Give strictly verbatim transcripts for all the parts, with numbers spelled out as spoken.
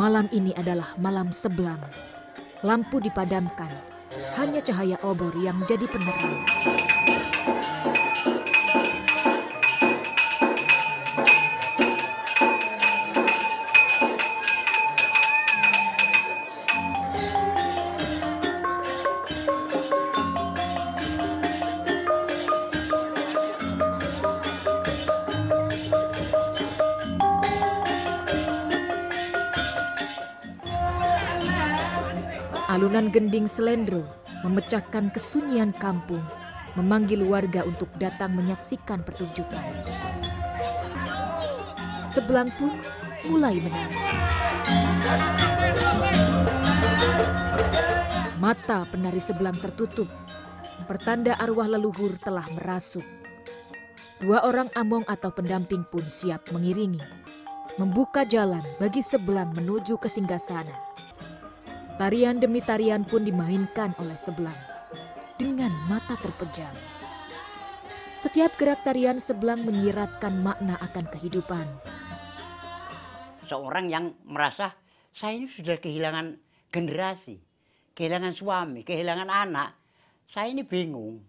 Malam ini adalah malam Seblang. Lampu dipadamkan, hanya cahaya obor yang jadi penerang. Alunan gending selendro memecahkan kesunyian kampung, memanggil warga untuk datang menyaksikan pertunjukan. Seblang pun mulai menari. Mata penari Seblang tertutup, pertanda arwah leluhur telah merasuk. Dua orang among atau pendamping pun siap mengiringi, membuka jalan bagi Seblang menuju ke singgasana. Tarian demi tarian pun dimainkan oleh Seblang dengan mata terpejam. Setiap gerak tarian Seblang menyiratkan makna akan kehidupan. Seorang yang merasa saya ini sudah kehilangan generasi, kehilangan suami, kehilangan anak. Saya ini bingung,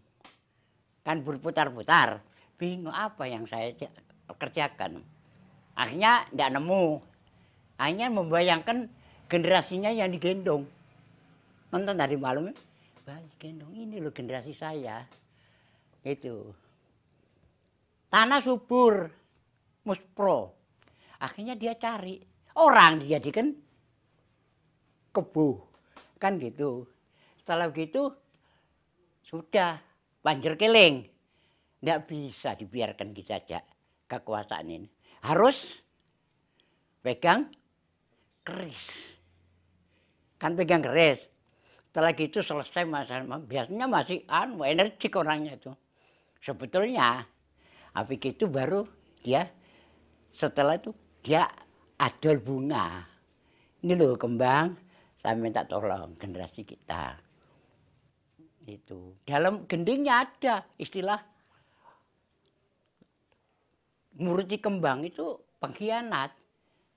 kan berputar-putar, bingung apa yang saya kerjakan. Akhirnya tidak nemu, hanya membayangkan generasinya yang digendong. Nonton dari malam, bayi gendong ini loh generasi saya. Itu. Tanah subur, muspro. Akhirnya dia cari. Orang dijadikan kebo. Kan gitu. Setelah gitu, sudah panjer keling. Nggak bisa dibiarkan gitu saja kekuasaan ini. Harus pegang keris. Kan pegang keris. Setelah itu selesai masalah, biasanya masih anu energik orangnya itu. Sebetulnya, habis itu baru dia setelah itu dia adol bunga. Ini loh kembang, saya minta tolong generasi kita. Itu dalam gendingnya ada istilah Murci kembang itu pengkhianat,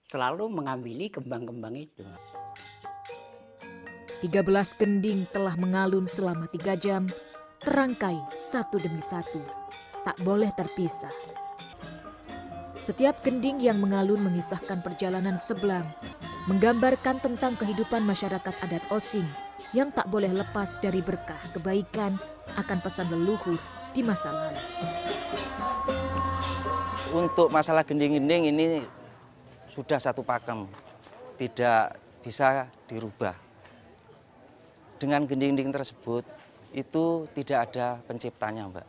selalu mengambil kembang-kembang itu. tiga belas gending telah mengalun selama tiga jam, terangkai satu demi satu, tak boleh terpisah. Setiap gending yang mengalun mengisahkan perjalanan Seblang, menggambarkan tentang kehidupan masyarakat adat Osing yang tak boleh lepas dari berkah kebaikan akan pesan leluhur di masa lalu. Untuk masalah gending-gending ini sudah satu pakem, tidak bisa dirubah. Dengan gending-gending tersebut, itu tidak ada penciptanya, Mbak.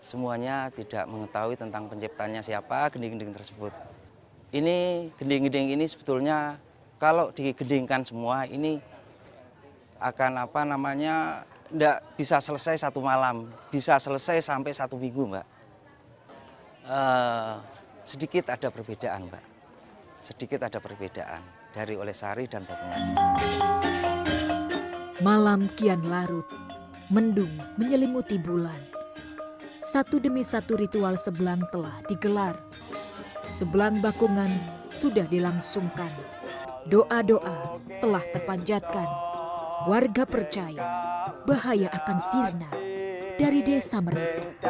Semuanya tidak mengetahui tentang penciptanya siapa gending-gending tersebut. Ini gending-gending ini sebetulnya kalau digendingkan semua ini akan apa namanya tidak bisa selesai satu malam, bisa selesai sampai satu minggu, Mbak. Eh, sedikit ada perbedaan, Mbak. Sedikit ada perbedaan dari oleh sari dan bakungan. Malam kian larut, mendung menyelimuti bulan. Satu demi satu ritual Seblang telah digelar. Seblang bakungan sudah dilangsungkan. Doa-doa telah terpanjatkan. Warga percaya bahaya akan sirna dari desa mereka.